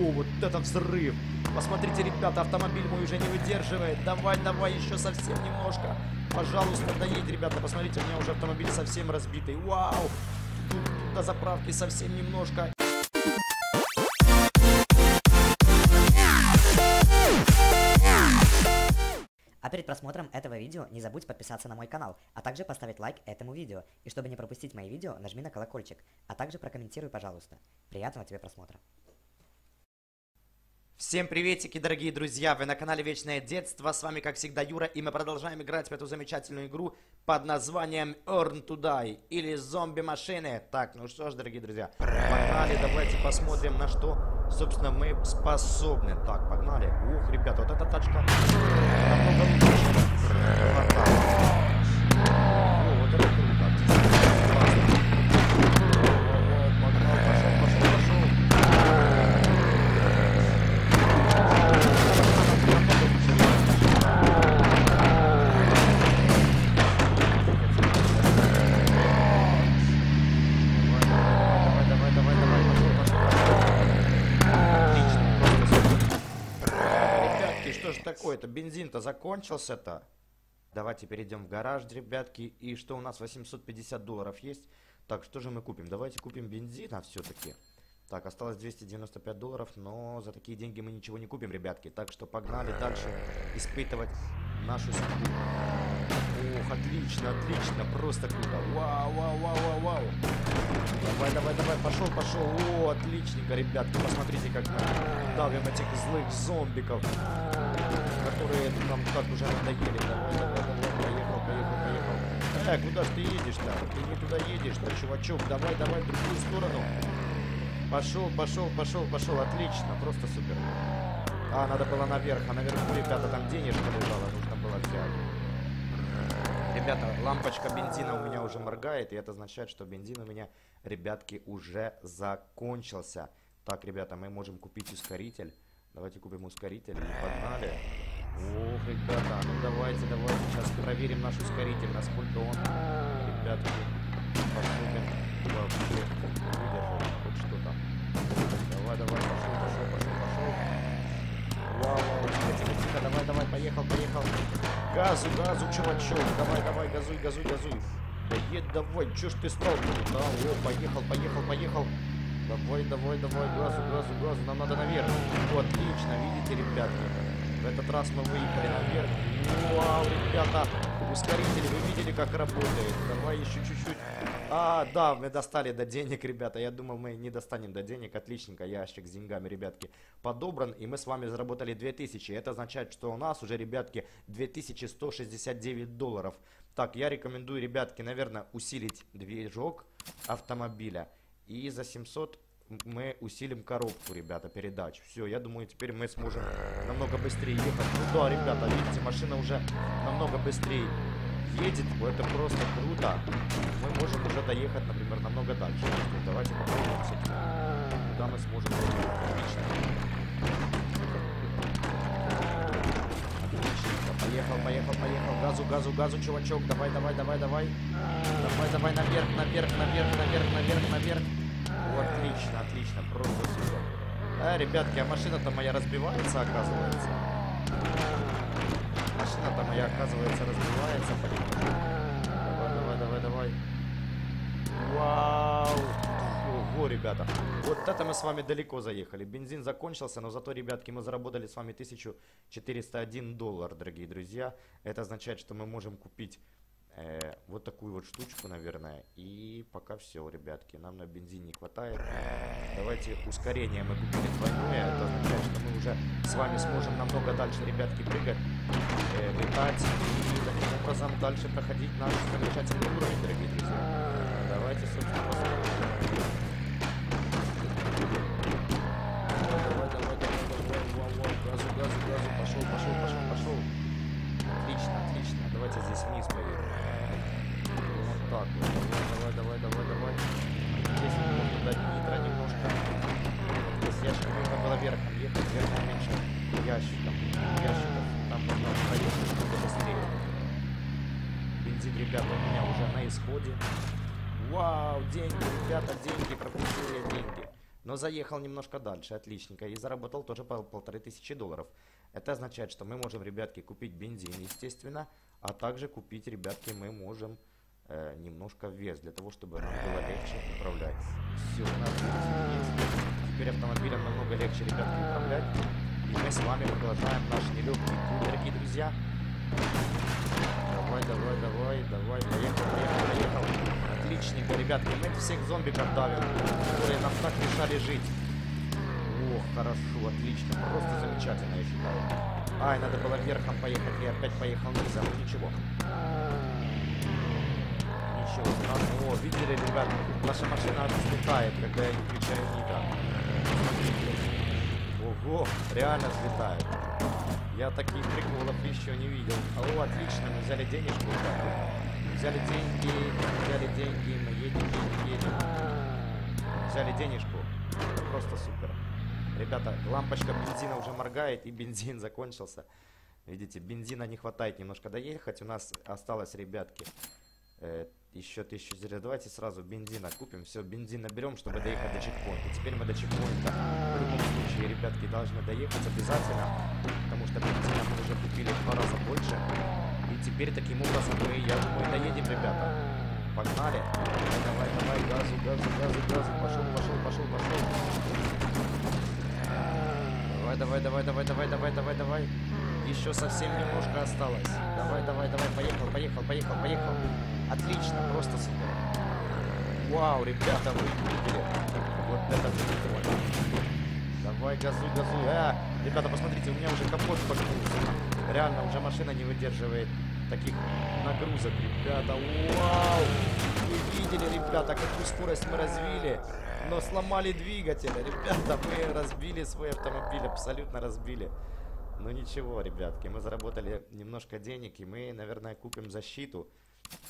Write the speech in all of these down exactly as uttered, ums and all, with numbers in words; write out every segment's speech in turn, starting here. Ого, вот это взрыв! Посмотрите, ребята, автомобиль мой уже не выдерживает. Давай, давай, еще совсем немножко. Пожалуйста, доедь, ребята. Посмотрите, у меня уже автомобиль совсем разбитый. Вау! Тут до заправки совсем немножко. А перед просмотром этого видео не забудь подписаться на мой канал, а также поставить лайк этому видео. И чтобы не пропустить мои видео, нажми на колокольчик, а также прокомментируй, пожалуйста. Приятного тебе просмотра. Всем приветики, дорогие друзья! Вы на канале Вечное Детство, с вами как всегда Юра, и мы продолжаем играть в эту замечательную игру под названием Earn to Die, или зомби-машины. Так, ну что ж, дорогие друзья, погнали, давайте посмотрим, на что, собственно, мы способны. Так, погнали. Ух, ребята, вот эта тачка. Такое-то бензин-то закончился-то. Давайте перейдем в гараж, ребятки. И что у нас, восемьсот пятьдесят долларов есть. Так, что же мы купим? Давайте купим бензина все-таки. Так, осталось двести девяносто пять долларов, но за такие деньги мы ничего не купим, ребятки. Так что погнали дальше испытывать нашу судьбу. Ох, отлично, отлично, просто круто. Вау, вау, вау, вау, вау. Давай, давай, давай, пошел, пошел. О, отличненько, ребятки, посмотрите, как мы давим этих злых зомбиков, которые там как уже надоели. Давай, давай, давай, поехал, поехал, поехал. Э, куда ж ты едешь-то? Ты не туда едешь-то, чувачок. Давай, давай, в другую сторону. Пошел, пошел, пошел, пошел. Отлично, просто супер. А, надо было наверх, а наверху, ребята, там денежка лежала, нужно было взять. Ребята, лампочка бензина у меня уже моргает, и это означает, что бензин у меня, ребятки, уже закончился. Так, ребята, мы можем купить ускоритель. Давайте купим ускоритель и погнали. Ох, ребята, ну давайте, давайте сейчас проверим наш ускоритель, насколько он, ребятки, способен вообще выдержать хоть что-то. Давай, давай, пошел, пошел, пошел, пошел. Вау, вау, тихо, тихо, тихо, давай, давай, поехал, поехал. Газу, газу, чувачок, давай, давай, газуй, газуй, газуй. Да едь, давай, че ж ты стал? Да, о, поехал, поехал, поехал. Давай, давай, давай, газу, газу, газу, нам надо наверх. Отлично, видите, ребятки, в этот раз мы выехали наверх. Вау, ребята, ускоритель, вы видели, как работает? Давай еще чуть-чуть. А, да, мы достали до денег, ребята, я думал, мы не достанем до денег. Отличненько, ящик с деньгами, ребятки, подобран, и мы с вами заработали две тысячи. Это означает, что у нас уже, ребятки, две тысячи сто шестьдесят девять долларов. Так, я рекомендую, ребятки, наверное, усилить движок автомобиля. И за семьсот мы усилим коробку, ребята, передач. Все, я думаю, теперь мы сможем намного быстрее ехать. Ну да, ребята, видите, машина уже намного быстрее едет. Это просто круто. Мы можем уже доехать, например, намного дальше. Давайте попробуем все-таки, куда мы сможем доехать. Отлично. Отлично. Поехал, поехал, поехал. Газу, газу, газу, чувачок. Давай, давай, давай, давай. Давай, давай, наверх, наверх, наверх, наверх, наверх, наверх. Отлично, отлично, просто супер. А, ребятки, а машина-то моя разбивается, оказывается. Машина-то моя, оказывается, разбивается. Понимаете? Давай, давай, давай, давай. Вау! Ого, ребята. Вот это мы с вами далеко заехали. Бензин закончился, но зато, ребятки, мы заработали с вами тысячу четыреста один доллар, дорогие друзья. Это означает, что мы можем купить Э, вот такую вот штучку, наверное. И пока все, ребятки. Нам на бензин не хватает. Давайте ускорение мы купили двойное. Это означает, что мы уже с вами сможем намного дальше, ребятки, прыгать, э, летать и таким образом дальше проходить наш замечательный уровень, дорогие друзья. Давайте, собственно, посмотрим. Давай, давай, давай, давай, давай, давай. Газу, газу, газу. Пошел, пошел, пошел, пошел. Отлично, отлично. Давайте здесь вниз поедем. Вот так вот. Давай, давай, давай, давай. Здесь можно дать нитро немножко. Вот здесь ящик нужно было верхом ехать, верхом меньше ящиков. Ящиков там можно проехать, чтобы быстрее. Бензин, ребята, у меня уже на исходе. Вау, деньги, ребята, деньги, пропустили деньги. но заехал немножко дальше, отличненько, и заработал тоже по полторы тысячи долларов. Это означает, что мы можем, ребятки, купить бензин, естественно, а также купить, ребятки, мы можем э, немножко вес, для того, чтобы нам было легче управлять. Все, у нас есть. Теперь автомобилем намного легче, ребятки, управлять. И мы с вами продолжаем наш нелегкий путь, дорогие друзья. Давай, давай, давай, давай, поехал, поехал, поехал. Отличненько, ребятки, мы всех зомбиков давим, которые нам так мешали жить. Ох, хорошо, отлично, просто замечательно, я считаю. Ай, надо было верхом поехать, я опять поехал нельзя, ну ничего. Ничего, страшного. О, видели, ребят, наша машина взлетает, когда я не включаю никак. Ого, реально взлетает. Я таких приколов еще не видел. О, отлично, мы взяли денежку. Взяли деньги, взяли деньги, мы едем, едем, едем. Взяли денежку. Просто супер. Ребята, лампочка бензина уже моргает, и бензин закончился. Видите, бензина не хватает немножко доехать. У нас осталось, ребятки, э, еще тысячу зерен. Давайте сразу бензина купим. Все, бензин наберем, чтобы доехать до чекпоинта. Теперь мы до чекпоинта в любом случае, ребятки, должны доехать обязательно, потому что бензина мы уже купили в два раза больше. И теперь таким образом мы, я думаю, доедем, ребята. Погнали. Давай, давай, газу, газу, газу, газу. Пошел, пошел, пошел, пошел. Давай, давай, давай, давай, давай, давай, давай, давай. Еще совсем немножко осталось. Давай, давай, давай, поехал, поехал, поехал, поехал. Отлично, просто супер. Вау, ребята, вы видели? Вот это прикольно. Давай, газуй, газуй. А, ребята, посмотрите, у меня уже капот погнулся. Реально, уже машина не выдерживает таких нагрузок, ребята. Вау! Вы видели, ребята, какую скорость мы развили, но сломали двигатель. Ребята, мы разбили свой автомобиль, абсолютно разбили. Ну ничего, ребятки, мы заработали немножко денег, и мы, наверное, купим защиту,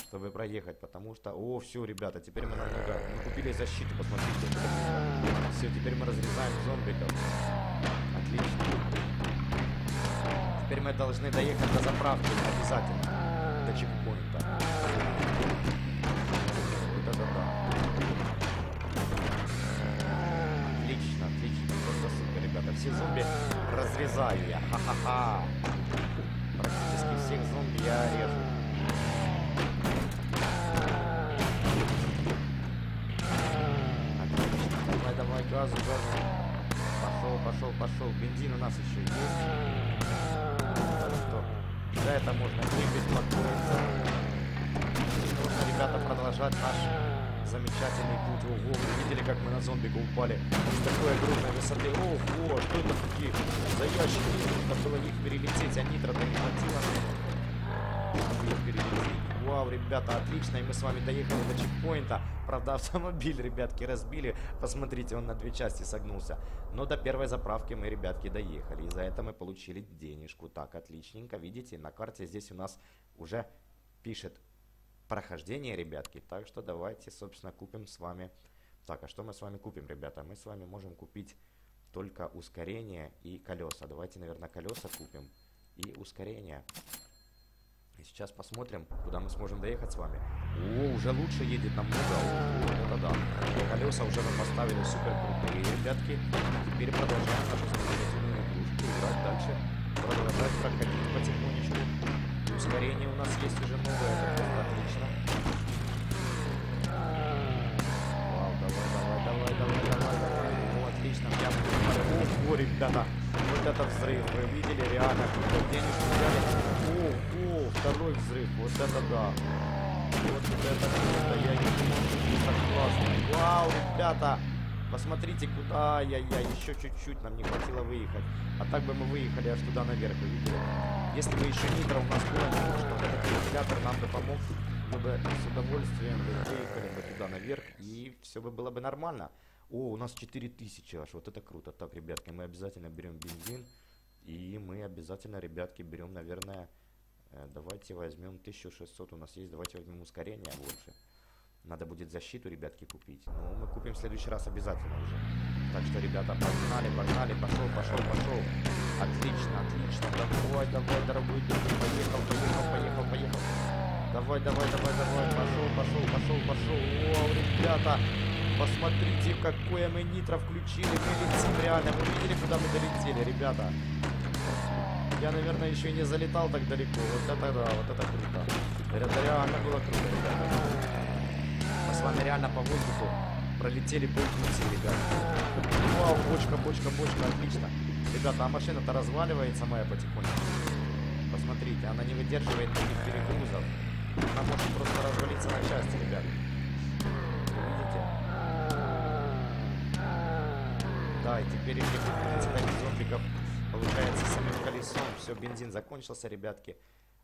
чтобы проехать, потому что... О, все, ребята, теперь мы намного... Мы купили защиту, посмотрите. Все, теперь мы разрезаем зомбиков. Отлично. Теперь мы должны доехать до заправки обязательно, до чекпоинта. Вот это да. Отлично, отлично, просто супер, ребята. Все зомби разрезаю я, ха-ха-ха. Практически всех зомби я режу. Отлично, давай, давай, газу, газу. Пошел, пошел, пошел. Бензин у нас еще есть. За это можно не беспокоиться. Нужно, ребята, продолжать наш замечательный путь. Ого, вы видели, как мы на зомбика упали с такой огромной высоты. Ого, что это такие за ящики? Нужно было их перелететь, а нитро-то не хватило. Их перелететь. Вау, ребята, отлично, и мы с вами доехали до чекпоинта. Правда, автомобиль, ребятки, разбили. Посмотрите, он на две части согнулся. Но до первой заправки мы, ребятки, доехали. И за это мы получили денежку. Так, отличненько, видите, на карте здесь у нас уже пишет прохождение, ребятки. Так что давайте, собственно, купим с вами... Так, а что мы с вами купим, ребята? Мы с вами можем купить только ускорение и колеса. Давайте, наверное, колеса купим и ускорение. Сейчас посмотрим, куда мы сможем доехать с вами. О, уже лучше едет намного. О, да, да, да. Колеса уже мы поставили супер крутые, ребятки. Теперь продолжаем нашу стремительную игрушку. Играть дальше. Продолжать проходить потихонечку. И ускорение у нас есть уже новое. Это просто отлично. Вау, давай, давай, давай, давай, давай, давай. О, отлично. Я буду... О, о, ребята. Вот это взрыв. Вы видели реально, какой денежку взяли. О, о, второй взрыв, вот это да. Вот это круто, я не думал, так классно. Вау, ребята, посмотрите, куда а, я, я, еще чуть-чуть нам не хватило выехать. А так бы мы выехали аж туда наверх, вы видели. Если бы еще нитро у нас было, что этот вентилятор нам бы помог, мы бы с удовольствием выехали бы туда наверх, и все бы было бы нормально. О, у нас четыре тысячи аж, вот это круто. Так, ребятки, мы обязательно берем бензин. И мы обязательно, ребятки, берем, наверное, э, давайте возьмем тысячу шестьсот у нас есть, давайте возьмем ускорение больше. Надо будет защиту, ребятки, купить. Но мы купим в следующий раз обязательно уже. Так что, ребята, погнали, погнали, пошел, пошел, пошел. Отлично, отлично, давай, давай, дорогой, дорогой, поехал, поехал, поехал, поехал. Давай, давай, давай, давай, пошел, пошел, пошел, пошел. О, ребята, Посмотрите, какое мы нитро включили. Мы летим реально. Вы видели, куда мы долетели, ребята? Я, наверное, еще и не залетал так далеко. Вот это да, вот это круто. Это реально было круто, ребята. Мы с вами реально по воздуху пролетели полпути, ребята. Вау, бочка, бочка, бочка, отлично. Ребята, а машина-то разваливается моя потихоньку. Посмотрите, она не выдерживает таких перегрузов. Она может просто развалиться на части, ребят. Видите? Да, и теперь эти зомбиков получается самим колесом. Все, бензин закончился, ребятки.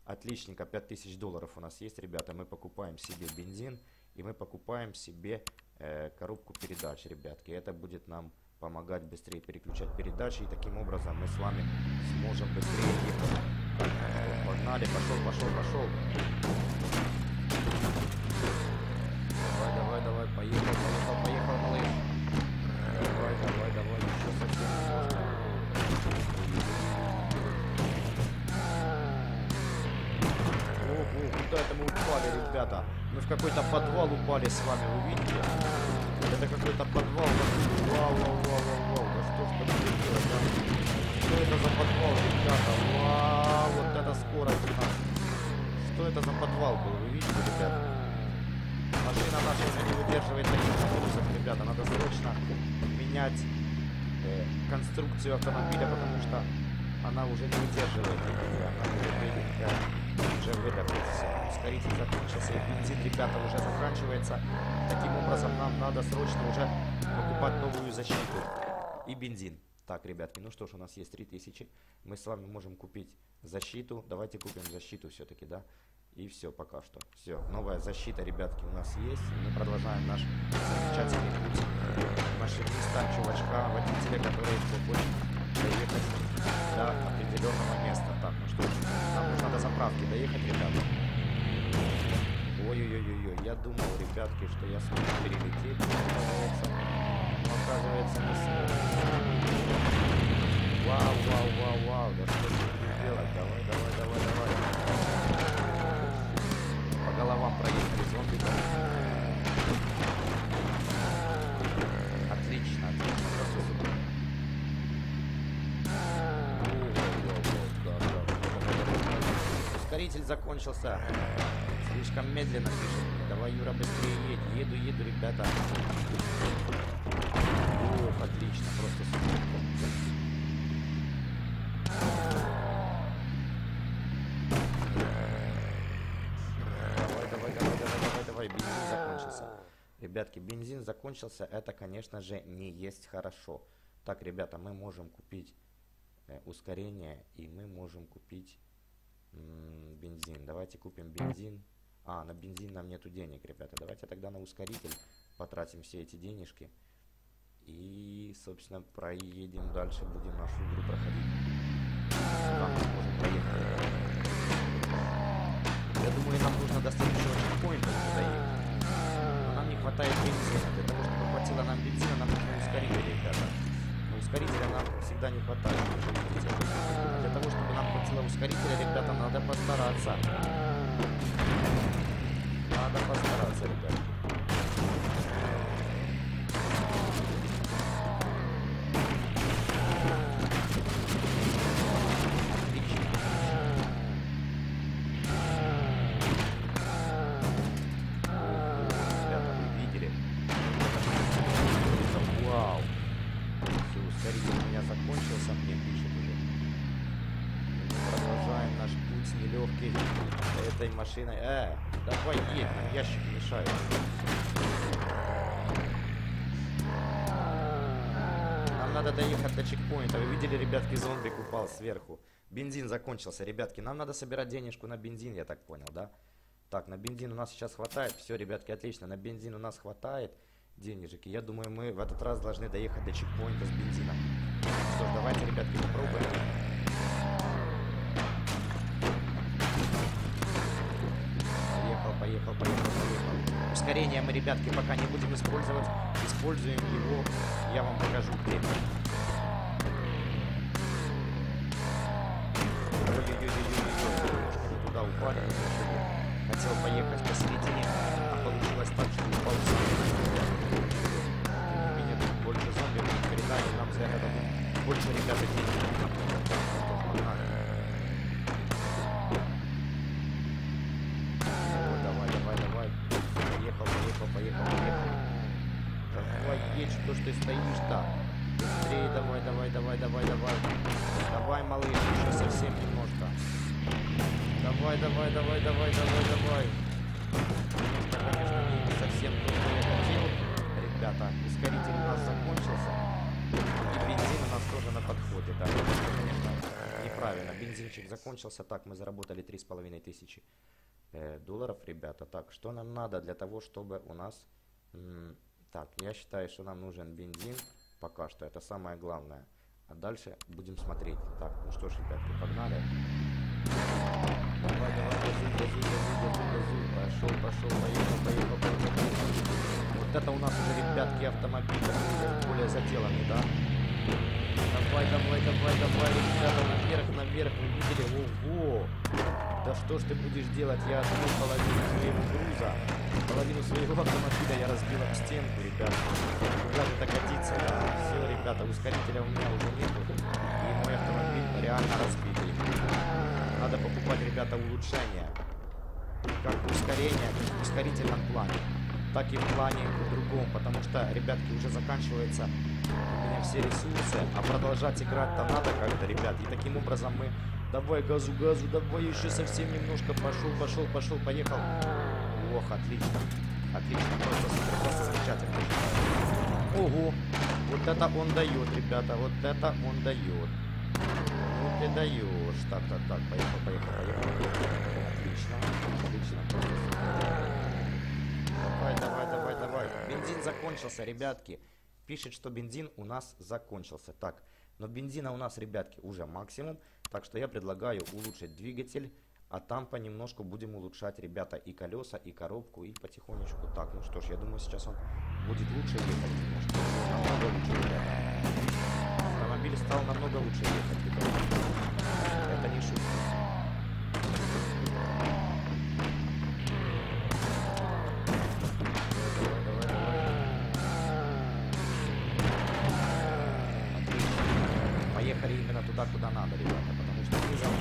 Отличненько, пять тысяч долларов у нас есть, ребята. Мы покупаем себе бензин и мы покупаем себе э, коробку передач, ребятки. Это будет нам помогать быстрее переключать передачи. И таким образом мы с вами сможем быстрее ехать. Погнали, пошел, пошел, пошел. Давай, давай, давай, поехал, поехал, поехал, малыш. Давай, давай, давай, еще совсем сложно. Ого, куда это мы упали, ребята? Мы в какой-то подвал упали с вами, вы видите? Это какой-то подвал. Вау, вау, вау, вау, вау. Да что ж такое? Что это за подвал, ребята? Вау, вот это скорость у нас. Что это за подвал был, вы видите, ребята? Машина наша уже не выдерживает таких нагрузок, ребята. Надо срочно менять э, конструкцию автомобиля, потому что она уже не выдерживает. Она уже выдерживает, уже выдохнется. Ускоритель закончился, и бензин, ребята, уже заканчивается. Таким образом, нам надо срочно уже покупать новую защиту и бензин. Так, ребятки, ну что ж, у нас есть три тысячи. Мы с вами можем купить защиту. Давайте купим защиту все-таки, да? И все, пока что. Все, новая защита, ребятки, у нас есть. Мы продолжаем наш замечательный путь машиниста, чувачка, водителя, который хочет доехать до определенного места. Так, ну что ж, нам нужно до заправки доехать, ребята. Ой-ой-ой-ой, я думал, ребятки, что я смогу перелететь. Но оказывается, не смогу. Вау, вау, вау, вау, да что же мне делать, давай, давай, давай, давай. По головам проехали зомбиков. Отлично, отлично, красота. Да, да. Ускоритель закончился. Слишком медленно пишет. Давай, Юра, быстрее едь. Еду, еду, ребята. Ох, отлично, просто супер. Ребятки, бензин закончился, это, конечно же, не есть хорошо. Так, ребята, мы можем купить э, ускорение и мы можем купить м-м, бензин. Давайте купим бензин. А, на бензин нам нету денег, ребята. Давайте тогда на ускоритель потратим все эти денежки. И, собственно, проедем дальше, будем нашу игру проходить. Сюда мы можем проехать. Я думаю, нам нужно до следующего чекпоинта доехать. Хватает бензина. Для того, чтобы хватило нам бензина, нам нужно ускоритель, ребята. Но ускорителя нам всегда не хватает. Для того, чтобы нам хватило ускорителя, ребята, надо постараться. Надо постараться, ребята. Машина. Э, давай, едь, нам ящик мешает. Нам надо доехать до чекпоинта. Вы видели, ребятки, зомбик упал сверху. Бензин закончился, ребятки. Нам надо собирать денежку на бензин, я так понял, да? Так, на бензин у нас сейчас хватает. Все, ребятки, отлично. На бензин у нас хватает денежек. И я думаю, мы в этот раз должны доехать до чекпоинта с бензином. Что ж, давайте, ребятки, попробуем. Поехал, поехал, поехал. Ускорение мы, ребятки, пока не будем использовать. Используем его. Я вам покажу где. Туда упали. Хотел поехать посередине, а получилось так, что упал. больше не каждый день. О, давай, давай, давай. Поехал, поехал, поехал, поехал. Давай, едь, то, что ты стоишь там. Быстрее, давай, давай, давай, давай, давай. Давай, малыш, еще совсем немножко. Давай, давай, давай, давай, давай, давай. Немножко, конечно, не совсем то, что я хотел. Ребята, ускоритель у нас закончился. И бензин у нас тоже на подходе. Да, конечно, неправильно. Бензинчик закончился. Так, мы заработали три с половиной тысячи э, долларов, ребята. Так, что нам надо для того, чтобы у нас... Так, я считаю, что нам нужен бензин. Пока что это самое главное. А дальше будем смотреть. Так, ну что ж, ребят, погнали. Давай, давай, газуй, газуй, газуй, газуй. Пошел, пошел, поехал, поехал, поехал. Вот это у нас уже, ребятки, автомобиль более заделанный, да? Давай, давай, давай, давай, ребята, наверх, наверх, вы видели? Ого! Да что ж ты будешь делать? Я отбил половину своего груза, половину своего автомобиля я разбил об стенку, ребята. Куда же так катиться? Да? Все, ребята, ускорителя у меня уже нету, и мой автомобиль реально разбитый. Надо покупать, ребята, улучшения. Как ускорение, в ускорительном плане, так и в плане другом, потому что, ребятки, уже заканчивается у меня все ресурсы, а продолжать играть-то надо как-то, ребят, и таким образом мы... Давай, газу, газу, давай, еще совсем немножко, пошел, пошел, пошел, поехал. Ох, отлично, отлично, просто супер, просто замечательно. Ого, вот это он дает, ребята, вот это он дает. Ну ты даешь, так, так, так, поехал, поехал, поехал, поехал. Отлично, отлично, просто супер. Давай, давай, давай, давай. Бензин закончился, ребятки. Пишет, что бензин у нас закончился. Так, но бензина у нас, ребятки, уже максимум. Так что я предлагаю улучшить двигатель. А там понемножку будем улучшать, ребята, и колеса, и коробку, и потихонечку. Так, ну что ж, я думаю, сейчас он будет лучше ехать немножко. Намного лучше, ребята. Автомобиль стал намного лучше ехать, ребята. Это не шутка. Именно туда, куда надо, ребята, потому что низом,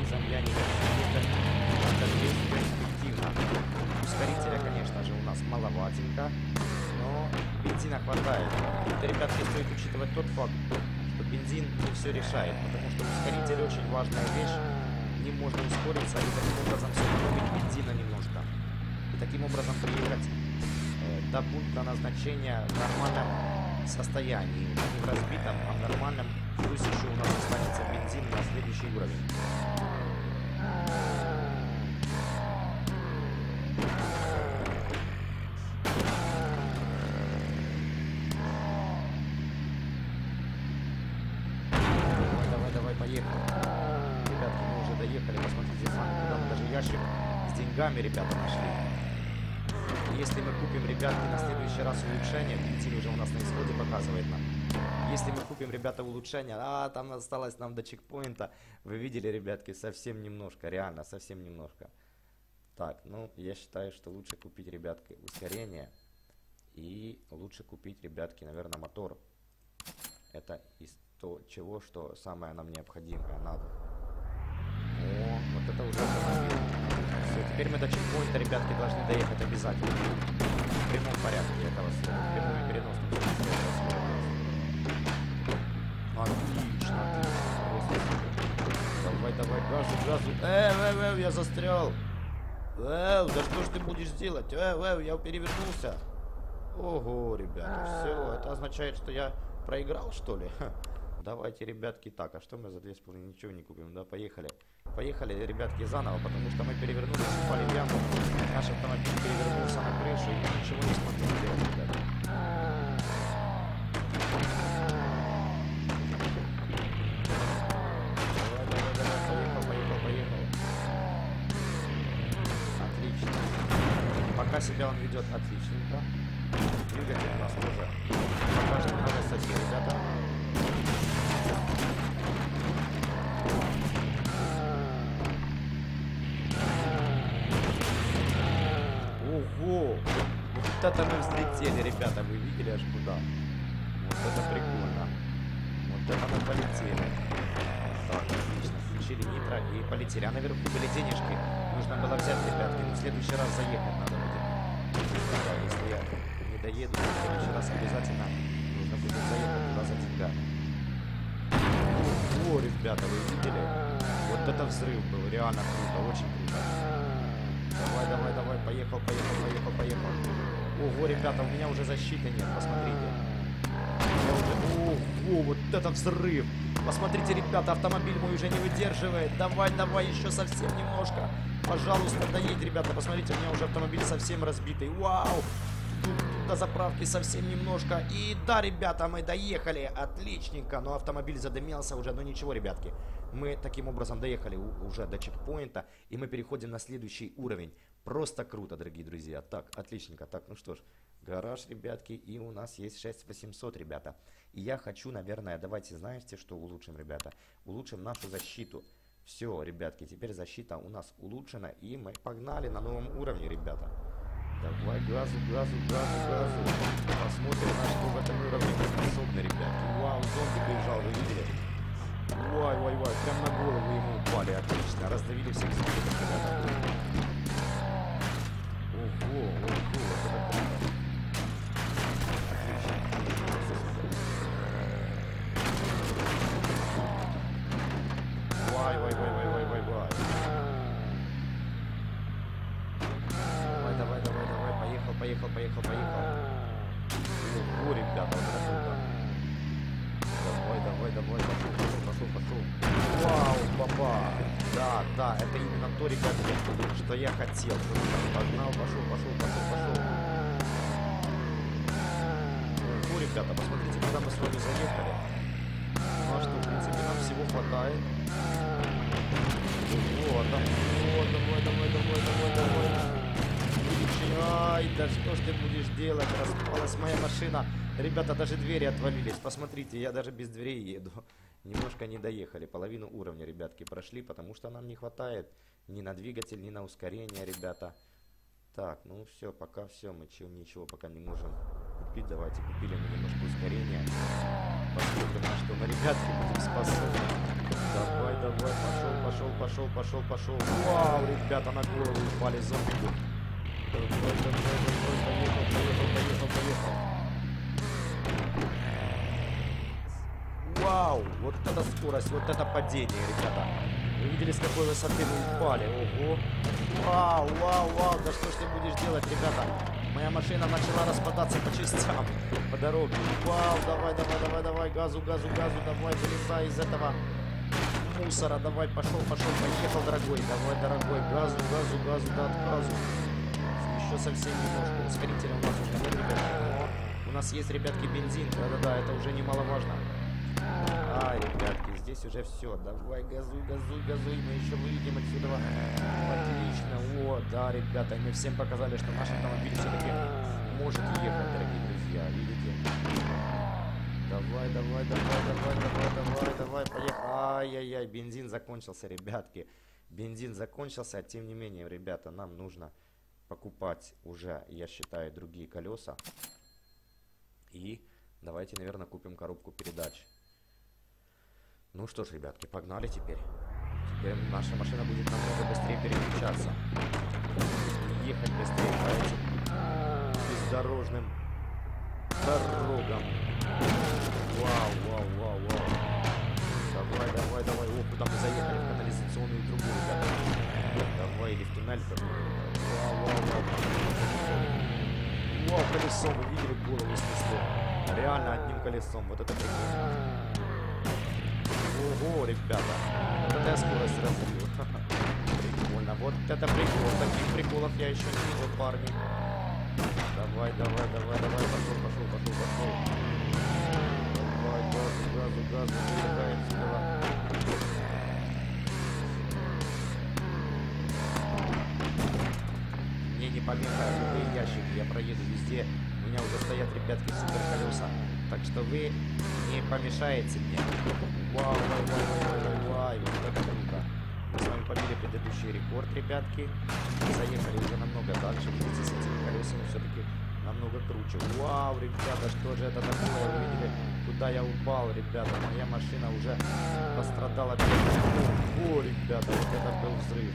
низом я не вижу, это здесь перспективно. Ускорителя, конечно же, у нас маловатенько, но бензина хватает. Это, ребятки, стоит учитывать тот факт, что бензин не все решает, потому что ускоритель очень важная вещь, не можно ускориться и таким образом сэкономить бензина немножко. И таким образом приехать э, до пункта назначения в нормальном состоянии, не в разбитом, а в нормальном. Плюс еще у нас останется бензин на следующий уровень. Давай, давай, давай, поехали. Ребятки, мы уже доехали. Посмотрите сами, там даже ящик с деньгами, ребята, нашли. Если мы купим, ребятки, на следующий раз улучшение, бензин уже у нас на исходе показывает нам. Если мы купим, ребята, улучшения, а там осталось нам до чекпоинта. Вы видели, ребятки, совсем немножко, реально, совсем немножко. Так, ну, я считаю, что лучше купить, ребятки, ускорение. И лучше купить, ребятки, наверное, мотор. Это из того, чего, что самое нам необходимое надо. О, вот это уже автомобиль. Все, теперь мы до чекпоинта, ребятки, должны доехать обязательно. В прямом порядке этого слова, в прямом и переносном порядке. Отлично, отлично. Давай, давай, газу, газу. Э, э, э, я застрял. Э, да что ж ты будешь делать? Э, э, я перевернулся. Ого, ребята, все. Это означает, что я проиграл, что ли? Ха. Давайте, ребятки, так. А что мы за две с половиной ничего не купим? Да, поехали. Поехали, ребятки, заново, потому что мы перевернулись, упали в яму. Наш автомобиль перевернулся на крышу, и мы ничего не смогли сделать, ребята. Себя он ведет отличненько. Двигатель у нас тоже пока что на высоте, ребята. Ого! Вот это мы взлетели, ребята. Вы видели аж куда? Вот это прикольно. Вот это полетели. Так, отлично, включили нитро и полетели. А наверху были денежки. Нужно было взять, ребятки, но в следующий раз заехать надо будет. Да, если я не доеду, то в следующий раз обязательно нужно будет заехать туда за тебя. О, ребята, вы видели? Вот это взрыв был, реально круто, очень круто. Давай, давай, давай, поехал, поехал, поехал, поехал. Ого, ребята, у меня уже защиты нет, посмотрите. Ого, вот это взрыв. Посмотрите, ребята, автомобиль мой уже не выдерживает. Давай, давай, еще совсем немножко. Пожалуйста, доедь, ребята, посмотрите, у меня уже автомобиль совсем разбитый. Вау, тут до заправки совсем немножко. И да, ребята, мы доехали, отличненько. Но автомобиль задымился уже, но ничего, ребятки. Мы таким образом доехали уже до чекпоинта. И мы переходим на следующий уровень. Просто круто, дорогие друзья. Так, отличненько. Так, ну что ж, гараж, ребятки, и у нас есть шесть тысяч восемьсот, ребята. И я хочу, наверное, давайте, знаете, что улучшим, ребята? Улучшим нашу защиту. Все, ребятки, теперь защита у нас улучшена, и мы погнали на новом уровне, ребята. Давай газу, газу, газу, газу. Посмотрим, на что в этом уровне способны, ребятки. Вау, зомби бежал, вы видели? Вай, вай, вай, прям на голову ему упали, отлично. Раздавили всех зомби, ребята. Ого, ого, это круто. Вай, вай, вай, вай, вай, вай, вай. Давай, давай, давай, давай, поехал, поехал, поехал, поехал. Ого, ребята, вот это круто. Давай, давай, давай, пошел, пошел, пошел, пошел. Вау, баба. Да, да, это именно то, ребята, что я хотел. Погнал, пошел, пошел, пошел, пошел. Ого, ребята, посмотрите, куда мы с вами заехали. Ну а что, в принципе, нам всего хватает. Ого, там, о, давай, давай, давай, давай, давай. Ай, да что ж ты будешь делать? Распалась моя машина. Ребята, даже двери отвалились. Посмотрите, я даже без дверей еду. Немножко не доехали. Половину уровня, ребятки, прошли, потому что нам не хватает ни на двигатель, ни на ускорение, ребята. Так, ну все, пока все. Мы чего, ничего пока не можем купить. Давайте купили мы немножко ускорения. Посмотрим, на что мы, ребятки, будем способны. Давай, давай, пошел, пошел, пошел, пошел, пошел. Вау, ребята, на голову упали зомби. Давай, давай, давай, поехал, поехал, поехал, поехал. Вау, вот эта скорость, вот это падение, ребята. Вы видели, с какой высоты мы упали? Ого. Вау, вау, вау, да что ж ты будешь делать, ребята? Моя машина начала распадаться по частям, по дороге. Вау, давай, давай, давай, давай, газу, газу, газу, давай, вылезай из этого мусора. Давай, пошел, пошел, поехал, дорогой. Давай, дорогой, газу, газу, газу, да, отказу. Еще совсем немножко. Ускорителя у нас уже нет, ребятки. У нас есть, ребятки, бензин. Да-да-да, это уже немаловажно. А, ребятки, здесь уже все. Давай, газуй, газуй, газуй. Мы еще выйдем отсюда. Отлично. О, да, ребята, мы всем показали, что наш автомобиль все-таки может ехать, дорогие друзья. Видите? Давай, давай, давай, давай, давай, давай, давай, поехали. Ай-яй-яй, бензин закончился, ребятки. Бензин закончился, а тем не менее, ребята, нам нужно покупать уже, я считаю, другие колеса. И давайте, наверное, купим коробку передач. Ну что ж, ребятки, погнали теперь. Теперь наша машина будет намного быстрее переключаться. Ехать быстрее по этим бездорожным дорогам. Вау, вау, вау, вау. Давай, давай, давай. О, куда мы заехали? В канализационную трубу, ребята. Давай, или в туннель. Вау, вау, вау. Вау, колесо. Вы видели, голову снесло. Реально одним колесом. Вот это прикольно. Ого, ребята, вот это я скорость развил. Прикольно, вот это прикол, таких приколов я еще не видел, парни. Давай, давай, давай, давай, пошел, пошел, пошел, пошел. Давай, газу, газу, газу, вылетаем сюда. Мне не помеха, любые ящики, я проеду везде. У меня уже стоят, ребятки, супер колеса. Так что вы не помешаете мне. Вау, вау, вау, вау, вау, вот так круто. Мы с вами побили предыдущий рекорд, ребятки. Заехали уже намного дальше. Видите, с этими колесами все-таки намного круче. Вау, ребята, что же это такое? Вы видели, куда я упал, ребята. Моя машина уже пострадала. О, ребята, вот это был взрыв.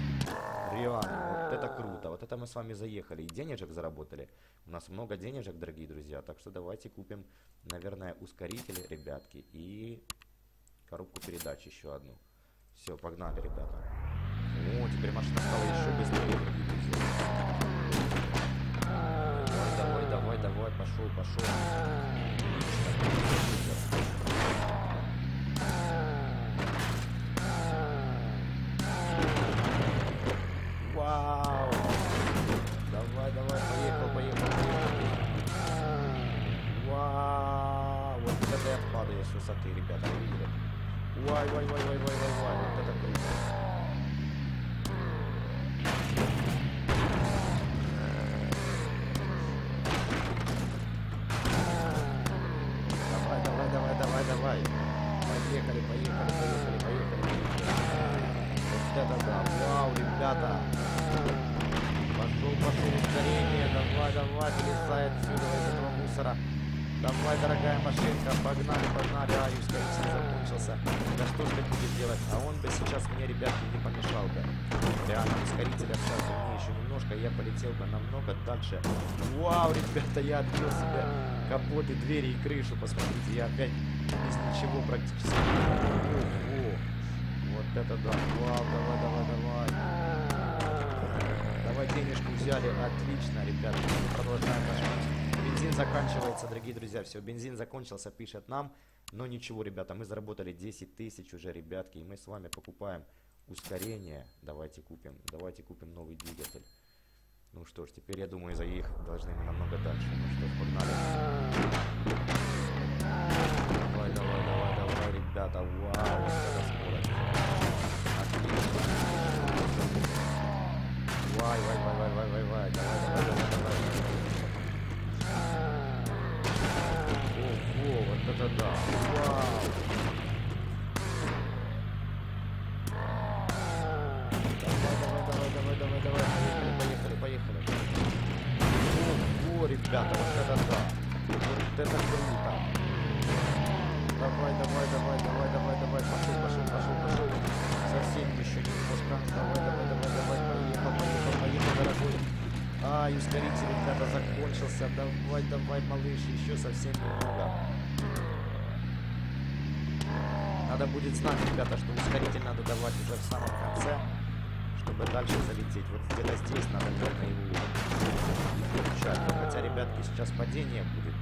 Реально, вот это круто. Вот это мы с вами заехали. И денежек заработали. У нас много денежек, дорогие друзья. Так что давайте купим, наверное, ускорители, ребятки. И коробку передач еще одну. Все, погнали, ребята. О, теперь машина стала еще быстрее, дорогие друзья. Давай, давай, давай, пошел, пошел. Вау! Давай, давай, поехал, поехал, поехал. Вау! Вот это я падаю с высоты, ребята, вы видели? Вай, вай, вай, вай, вай, вай, вай, вот это круто. Давай, поехали, поехали, поехали, поехали. Вот это да, вау, ребята. Пошел, пошел, ускорение. Давай, давай, вылезай отсюда, из этого мусора. Давай, дорогая машинка, погнали, погнали. Ай, ускоритель закончился. Да что ж ты будешь делать? А он бы сейчас мне, ребятки, не помешал бы. Реально, ускоритель общался мне еще немножко, я полетел бы намного дальше. Вау, ребята, я отбил себе капоты, двери и крышу. Посмотрите, я опять... Без ничего практически. Ого. Вот это да. Вау, давай, давай, давай. Давай денежку взяли. Отлично, ребята. Мы продолжаем наш путь. Бензин заканчивается, дорогие друзья. Все, бензин закончился, пишет нам. Но ничего, ребята, мы заработали десять тысяч уже, ребятки. И мы с вами покупаем ускорение. Давайте купим. Давайте купим новый двигатель. Ну что ж, теперь, я думаю, заехать должны мы намного дальше. Ну что ж, погнали. Давай, давай, давай, давай, ребята, вау, это скорость. Отлично. Вай, вай, вай, вай, вай, вай, вай, давай, давай, давай, давай. Ого, вот это да, вау. Давай, давай, давай, давай, давай, давай, поехали, поехали, поехали. Ого, ребята, вот это да, вот это круто. Давай, давай, давай, давай, давай, давай, пошел, пошел, пошел, пошел. Совсем еще немножко. Давай, давай, давай, давай, поехал, поехал, поехал, дорогой. Ай, ускоритель, ребята, закончился. Давай, давай, малыш, еще совсем немного. Надо будет знать, ребята, что ускоритель надо давать уже в самом конце, чтобы дальше залететь. Вот где-то здесь надо, наверное, его включать. Хотя, ребятки, сейчас падение будет.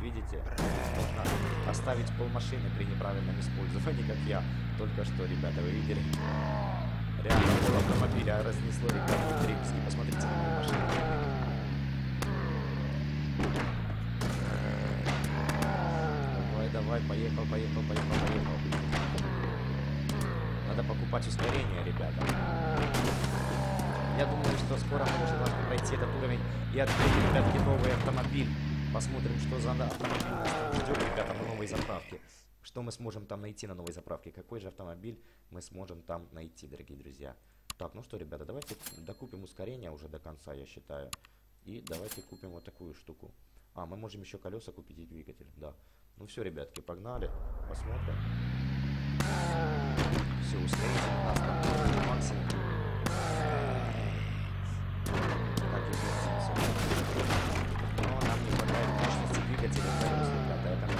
Видите, можно оставить полмашины при неправильном использовании, как я только что, ребята, вы видели. Реально пол автомобиля разнесло, ребята, в трипске. Посмотрите на мою машину. Давай, давай, поехал, поехал, поехал, поехал. Надо покупать ускорение, ребята. Я думаю, что скоро мы уже должны пройти этот уровень и открыть, ребятки, новый автомобиль. Посмотрим, что за автомобиль нас ждет, ребята, на новой заправке. Что мы сможем там найти на новой заправке? Какой же автомобиль мы сможем там найти, дорогие друзья? Так, ну что, ребята, давайте докупим ускорение уже до конца, я считаю. И давайте купим вот такую штуку. А, мы можем еще колеса купить и двигатель, да. Ну все, ребятки, погнали, посмотрим. Все, ускоритель у нас там максимум. Так, и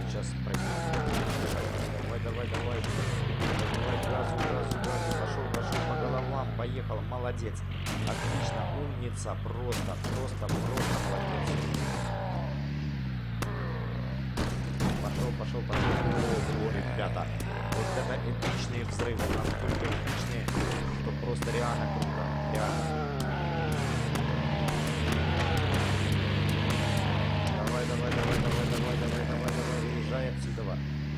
сейчас пройдем. Давай, давай, давай. Давай, газу, газу, газу. Пошел, пошел по головам. Поехал. Молодец. Отлично. Умница. Просто, просто, просто молодец. Пошел, пошел, пошел. Ого, ребята. Вот это эпичные взрывы. Настолько эпичные, что просто реально круто. Реально. Давай, давай, давай, давай, давай, давай, давай, выезжай отсюда,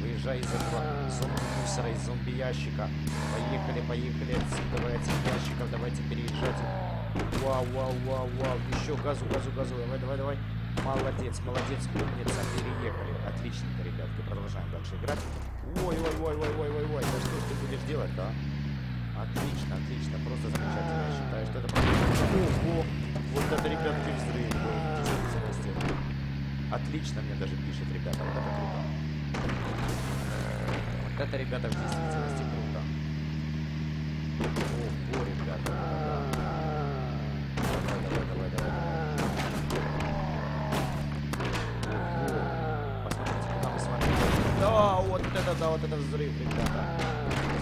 выезжай из этого зомби-мусора, из зомби-ящика, поехали, поехали отсюда, давай от этих ящиков, давайте переезжать, вау, вау, вау, вау, еще газу, газу, газу, давай, давай, давай, молодец, молодец, умница, переехали, отлично, ребятки, продолжаем дальше играть, ой, ой, ой, ой, ой, ой, ой, да что ж ты будешь делать, да? Отлично, отлично, просто замечательно, я считаю, что это просто, ого, вот это, ребятки, взрыв, отлично. отлично, мне даже пишет, ребята, вот это круто. Вот это, ребята, в действительности круто. Ого, ребята. Давай, давай, давай, давай. Ого. Посмотрите, куда мы с вами. Да, вот это, да, вот это взрыв, ребята.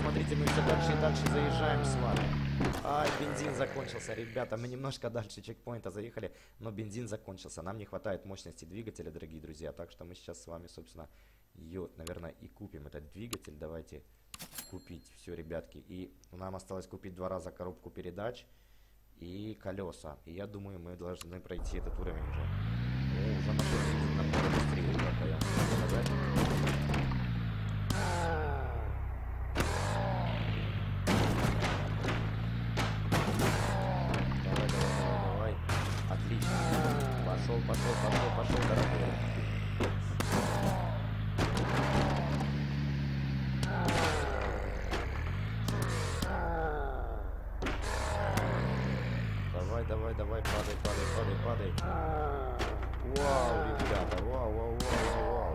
Смотрите, мы все дальше и дальше заезжаем с вами. А, бензин закончился, ребята. Мы немножко дальше чекпоинта заехали, но бензин закончился. Нам не хватает мощности двигателя, дорогие друзья. Так что мы сейчас с вами, собственно, ее, наверное, и купим. Этот двигатель давайте купить. Все, ребятки. И нам осталось купить два раза коробку передач и колеса. И я думаю, мы должны пройти этот уровень уже. О, уже намного быстрее, ребята, я могу сказать. Пошел, пошел, пошел, дорогой. Давай, давай, давай, падай, падай, падай, падай. Вау, ребята, вау, вау, вау, вау.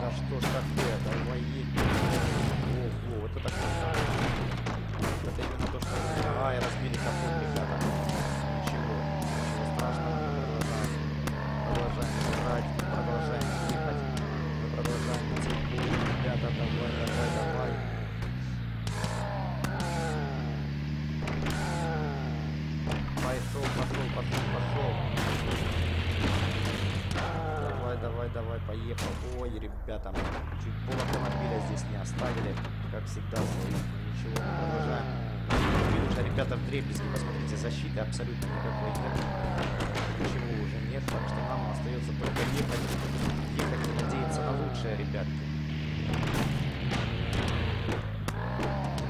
Да что ж такое, давай едем. Ого, вот это круто. Это именно то, что... А, и разбили капот, ребята. Поехал. Ой, ребята, чуть пол автомобиля здесь не оставили. Как всегда, ничего, продолжаем. Видно, ребята, в дребезги, посмотрите, защиты абсолютно никакой. Ничего уже нет, так что нам остается только ехать. Ехать и надеяться на лучшее, ребятки.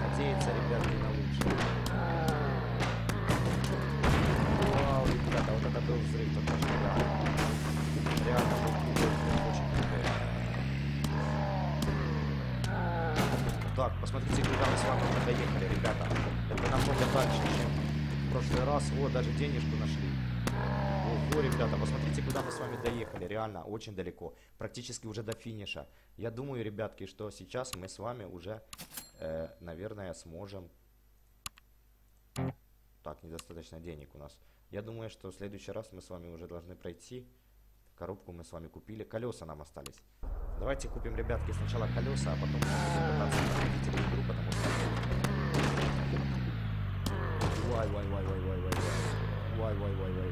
Надеяться, ребятки, на лучшее. Вау, ребята, вот это был взрыв, потому что да. Реально был. Так, посмотрите, куда мы с вами уже доехали, ребята. Это намного дальше, чем в прошлый раз. О, даже денежку нашли. Ого, ребята, посмотрите, куда мы с вами доехали. Реально, очень далеко. Практически уже до финиша. Я думаю, ребятки, что сейчас мы с вами уже, э, наверное, сможем... Так, недостаточно денег у нас. Я думаю, что в следующий раз мы с вами уже должны пройти. Коробку мы с вами купили. Колеса нам остались. Давайте купим, ребятки, сначала колеса, а потом пытаться проходить эту игру, потому что... Вай, вай, вай, вай, вай, вай, вай, вай, вай, вай, вай.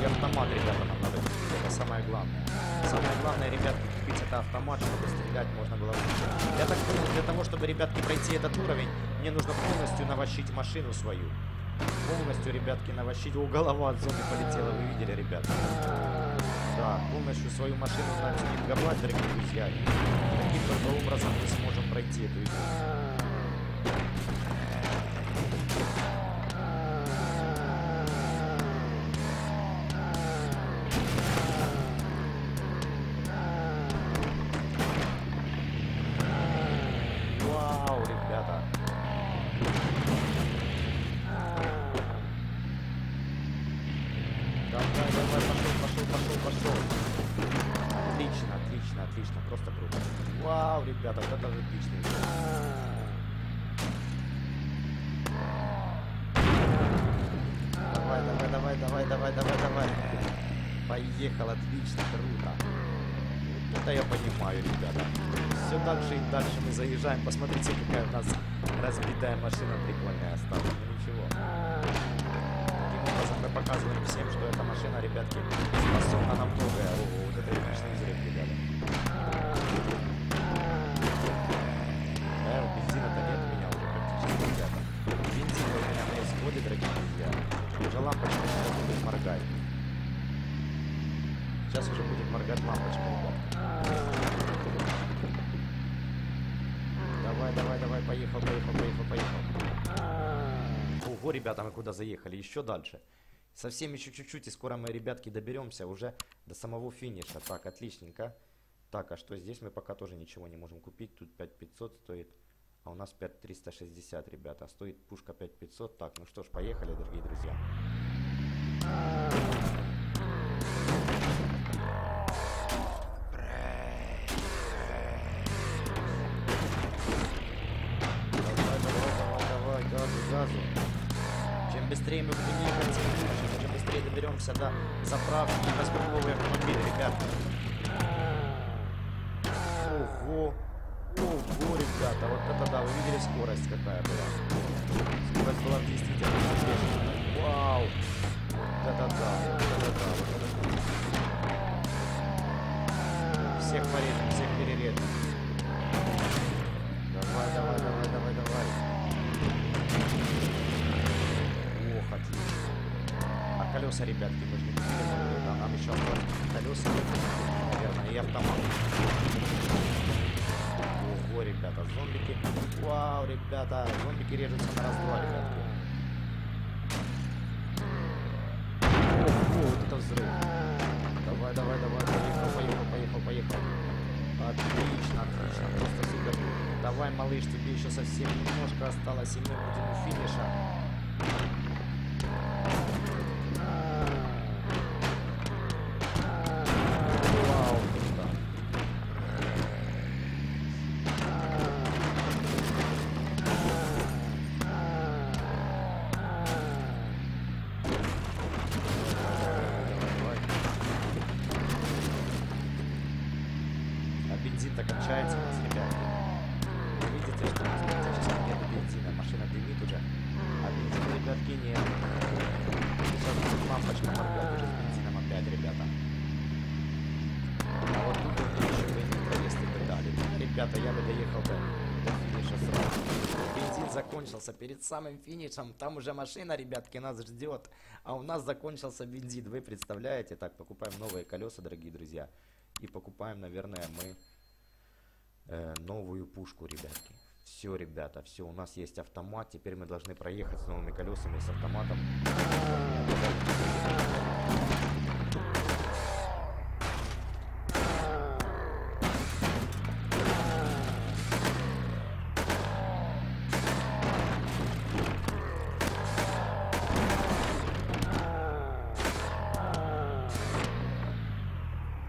И автомат, ребята, нам надо купить, это самое главное. Самое главное, ребятки, купить это автомат, чтобы стрелять можно было лучше. Я так понял, для того, чтобы, ребятки, пройти этот уровень, мне нужно полностью навощить машину свою. Полностью, ребятки, навощить. О, голова от зомби полетела, вы видели, ребята? Да, полностью свою машину надо снеговать, дорогие друзья. Каким-то образом мы сможем пройти эту игру. Вау, ребята. Давай, давай, пошел, пошел, пошел, пошел. Отлично, отлично, отлично, просто круто. Вау, ребята, вот это отлично. Давай, давай, давай, давай, давай, давай, давай. Поехал, отлично, круто. Вот это я понимаю, ребята. Все дальше и дальше мы заезжаем. Посмотрите, какая у нас разбитая машина прикольная осталась. Ну ничего. Мы показываем всем, что эта машина, ребятки, способна на многое. О, вот это эпичный взрыв, ребята. Э, бензина-то нет у меня уже практически, ребята. Бензин у меня на исходе, дорогие друзья. Уже лампочка сейчас будет моргать. Сейчас уже будет моргать лампочка. Давай, давай, давай, поехал, поехал, поехал, поехал. Ого, ребята, мы куда заехали? Еще дальше. Совсем еще чуть-чуть, и скоро мы, ребятки, доберемся уже до самого финиша. Так, отличненько. Так, а что здесь? Мы пока тоже ничего не можем купить. Тут пять тысяч пятьсот стоит, а у нас пять тысяч триста шестьдесят, ребята. Стоит пушка пять тысяч пятьсот. Так, ну что ж, поехали, дорогие друзья. Чем быстрее мы поднимемся, чем быстрее доберемся до заправки и распаковываем автомобиль, ребят. Ого! Ого, ребята, вот это да, вы видели скорость какая была? Скорость была действительно отличная. Вау! Вот это да, вот это да, вот это да. Всех порежем, всех перережем. Давай, давай, давай, давай, давай. А колеса, ребятки, мы же не купили, но нам еще колеса, наверное, и автомат. Ого, ребята, зомбики. Вау, ребята, зомбики режутся на раз-два, ребятки. Ого, вот это взрыв. Давай, давай, давай, поехал, поехал, поехал, поехал. Отлично, отлично, просто супер. Давай, малыш, тебе еще совсем немножко осталось, и мы будем у финиша. Бензин-то кончается у нас, ребята. Вы видите, что у нас практически нет бензина. Машина дымит уже. А бензина, ребятки, нет. Сейчас будет лампочка моргать уже с бензином опять, ребята. А вот тут вот еще бензин провести бы дали. Ребята, я бы доехал бы до финиша сразу. Бензин закончился перед самым финишем. Там уже машина, ребятки, нас ждет. А у нас закончился бензин. Вы представляете? Так, покупаем новые колеса, дорогие друзья. И покупаем, наверное, мы... новую пушку, ребятки. Все, ребята, все, у нас есть автомат. Теперь мы должны проехать с новыми колесами, с автоматом.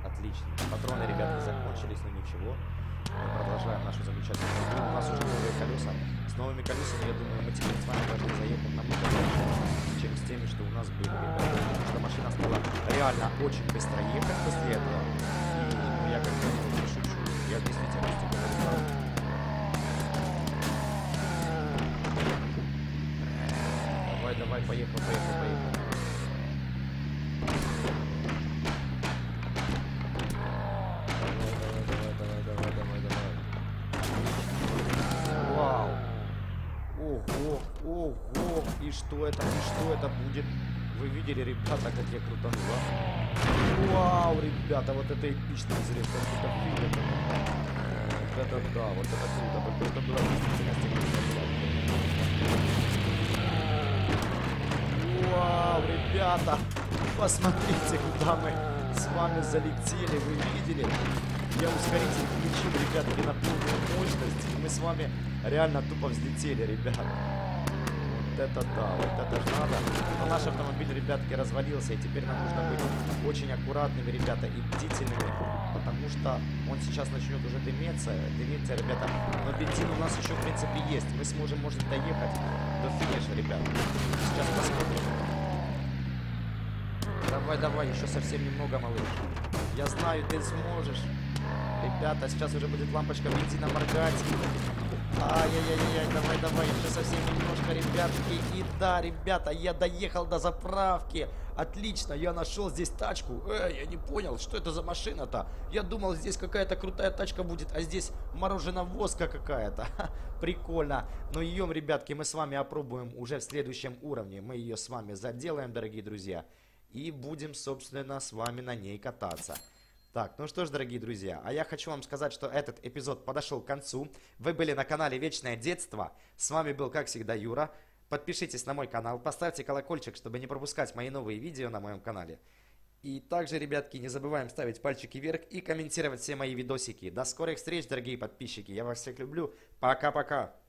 Отлично. Патроны, ребята, закончились, но ничего. Мы продолжаем нашу замечательную игру. У нас уже новые колеса. С новыми колесами, я думаю, мы теперь с вами должны заехать намного дальше, чем с теми, что у нас были, ребята. Потому что машина стала реально очень быстро ехать после этого. И ну, я как бы не шучу. Я действительно с тебя сказал. Давай, давай, поехал, поехал, поехал. Ого, ого, и что это, и что это будет? Вы видели, ребята, как я крутанула? Вау, ребята, вот это эпичный взрыв, как это выглядит. Вот это да, вот это круто, вот это было действительно. Вау, ребята, посмотрите, куда мы с вами залетели, вы видели? Я ускоритель включил, ребятки, на полную мощность, и мы с вами реально тупо взлетели, ребят. Вот это да, вот это же надо. Но наш автомобиль, ребятки, развалился, и теперь нам нужно быть очень аккуратными, ребята, и бдительными, потому что он сейчас начнет уже дымиться, дымиться, ребята. Но бензин у нас еще, в принципе, есть. Мы сможем, может, доехать до финиша, ребят. Сейчас посмотрим. Давай, давай, еще совсем немного, малыш. Я знаю, ты сможешь. Ребята, сейчас уже будет лампочка бензина моргать. Ай-яй-яй-яй, давай, давай, еще совсем немножко, ребятки. И да, ребята, я доехал до заправки. Отлично, я нашел здесь тачку. Эй, я не понял, что это за машина-то? Я думал, здесь какая-то крутая тачка будет, а здесь мороженовозка какая-то. Прикольно. Но ее, ребятки, мы с вами опробуем уже в следующем уровне. Мы ее с вами заделаем, дорогие друзья. И будем, собственно, с вами на ней кататься. Так, ну что ж, дорогие друзья, а я хочу вам сказать, что этот эпизод подошел к концу. Вы были на канале Вечное Детство. С вами был, как всегда, Юра. Подпишитесь на мой канал, поставьте колокольчик, чтобы не пропускать мои новые видео на моем канале. И также, ребятки, не забываем ставить пальчики вверх и комментировать все мои видосики. До скорых встреч, дорогие подписчики. Я вас всех люблю. Пока-пока.